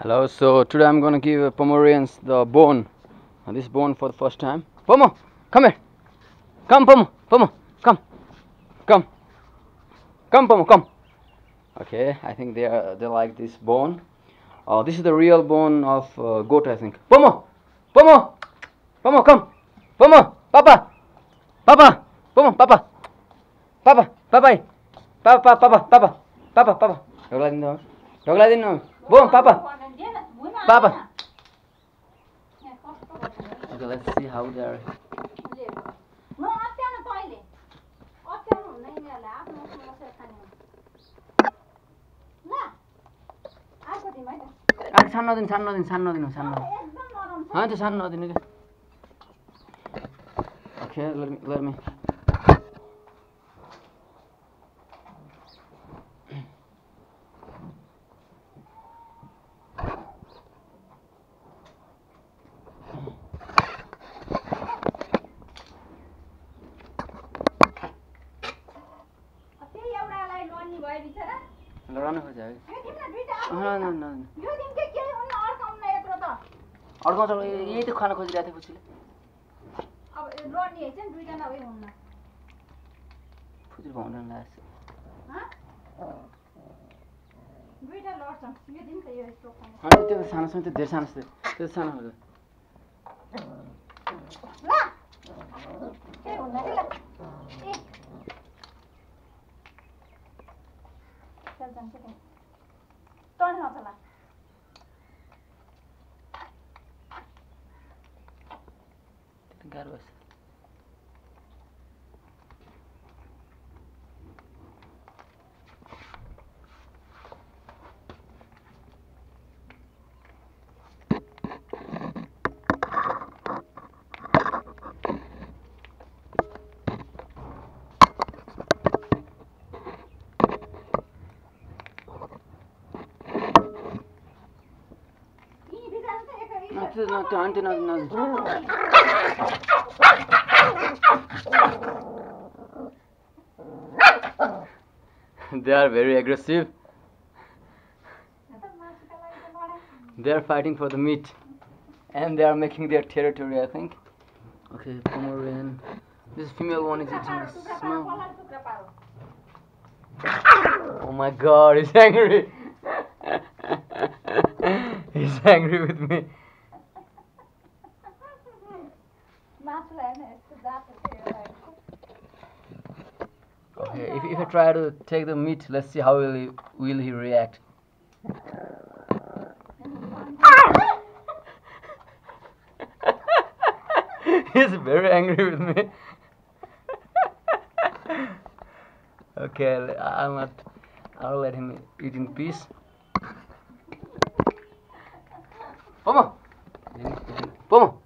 Hello, so today I'm gonna give Pomeranians the bone. This bone for the first time. Pomo, come here. Come, Pomo. Pomo, come. Come. Come, Pomo, come. Okay, I think they like this bone. This is the real bone of goat, I think. Pomo, Pomo, Pomo, come. Pomo, Papa, Papa, Pomo, Papa, Papa, Papa, Papa, Papa, Papa, Papa, Papa. Dogla dino. Boom, Papa. Papa. Okay, let's see how they are. Okay, let me. लड़ाना हो जाएगा। हाँ ना ना ना। यो दिन के क्या उन्हें और काम नहीं करो तो। और कौन सा ये तो खाना खोज रहे थे पूछले। अब लड़नी है चंद दूसरा ना वे होना। पूछले बाउंडर ना ऐसे। हाँ। दूसरा लड़ सम। यो दिन के ये स्टॉक करना। हाँ ये तो साना समय तो देर साना से तो साना होगा। ला। क्या होना है ला? Turn out a lot. Garros. Not auntie, They are very aggressive. They are fighting for the meat, and they are making their territory, I think. Okay, Pomeranian. This female one is eating a small. Oh my God, he's angry. He's angry with me. Okay, if I try to take the meat, let's see how will he react. He's very angry with me. Okay, I'll let him eat in peace. Pomo, Pomo.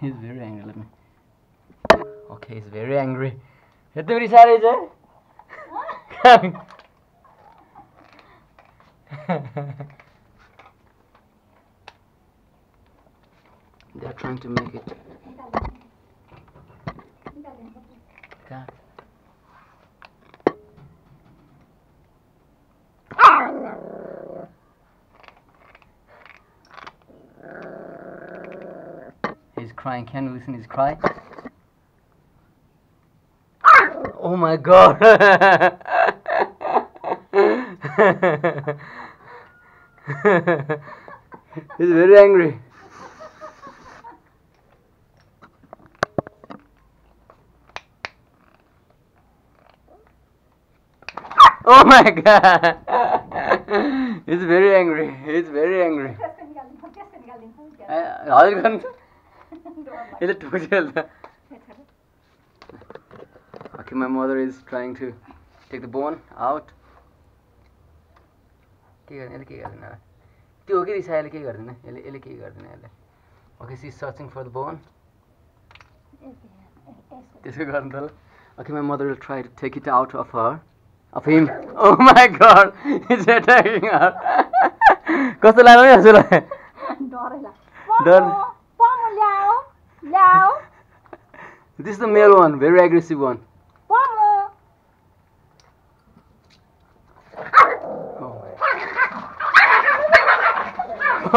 He's very angry. Let me. Okay, he's very angry. Come. They're trying to make it. God. He's crying. Can you listen to his cry? Oh my God! He's very angry. Oh my God! He's very angry. He's very angry. Okay, my mother is trying to take the bone out. Okay, she's searching for the bone. Okay, my mother will try to take it out of her. Of him. Oh my God, he's attacking her. Dorla. Dorla. Lao, lao, This is the male one, very aggressive one.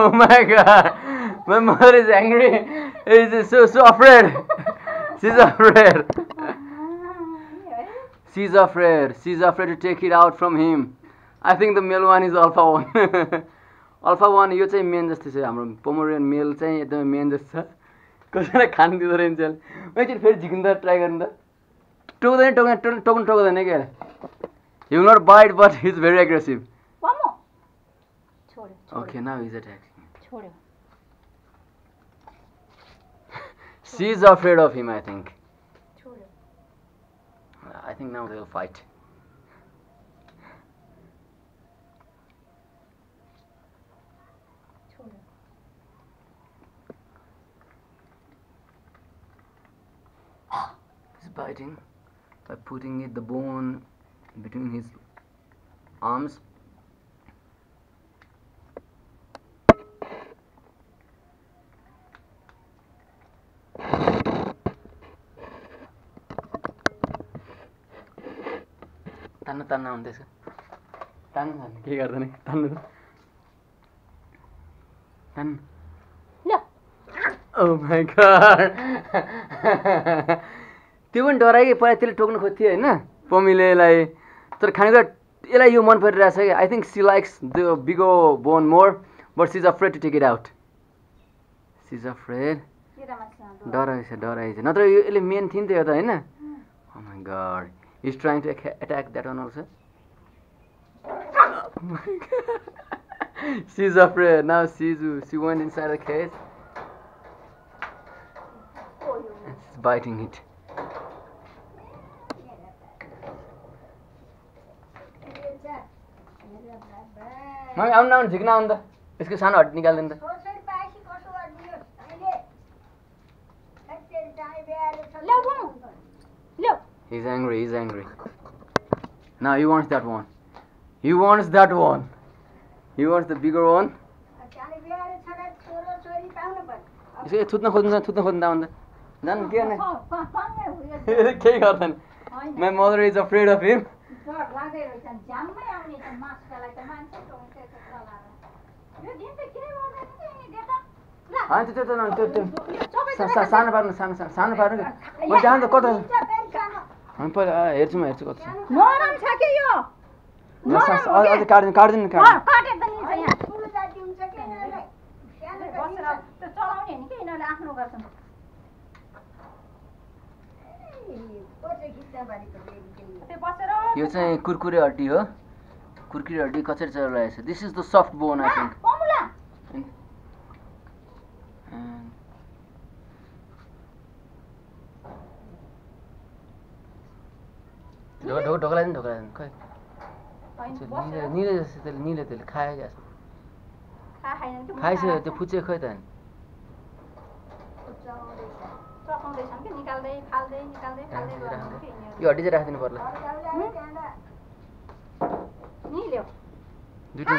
Oh my god, my mother is angry. She's so afraid. She's afraid. She's afraid. She's afraid to take it out from him. I think the male one is alpha one. Alpha one, you say man just say I'm Pomeranian male say the man just कसले खान दिदो रहेन चल मैं चाहिँ फेरि झिकिन्दा try गर्नु त टोक्दैन के he will not bite but he is very aggressive मामो छोड्यो okay now he is attacking छोड्यो she is afraid of him I think छोड्यो I think now they will fight biting by putting the bone between his arms tanna hunte iska tanna ke garda ni tan no oh my god त्यो पनि डराइ पहिले त्यसले टोक्न खोज्थे हैन पमिलेलाई तर खानीले ally यो मन परिरहेछ के I think she likes the big bone more but she is afraid to take it out she is afraid डराइछ नत्र यो एले मेन थिन त्यो त हैन oh my God he is trying to attack that one also she is afraid now she went inside the cage it's biting it Mami, I'm not jigna on the. Iske saan hot nikal den the. He's angry. Now he wants that one. He wants the bigger one. Iske thutna khudna on the. Then kya na? Kya karta na? My mother is afraid of him. यो चाहिँ कुरकुरे हड्डी हो कुरकुरे हड्डी कसरी चलिरहेछ this is the soft bone I think formula dhokla नि खै नीले तेल खाए ग्यास खाइसक्यो त्यो फुच्चे खै त यो हड्डी चाहिँ राख्दिनु पर्ला नीले दुईटा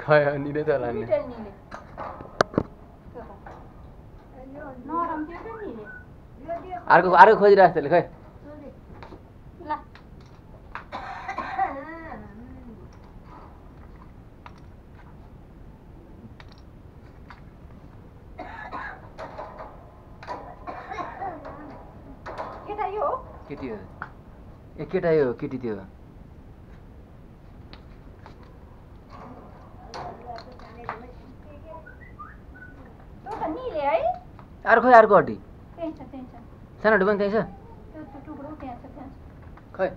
खाया नीले त होला नि नरम त्यो पनि नीले अर्को खोजिराछ त्यसले खै ल केटी त्यो अर्को हड्डी सानो हड्डी पनि त्यही छ खै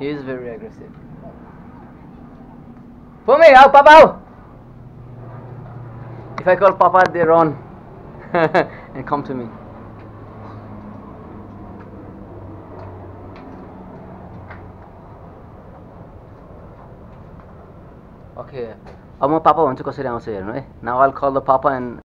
He is very aggressive. Pumi, how Papa? If I call Papa, they run and come to me. Okay. Now I'll call the Papa and.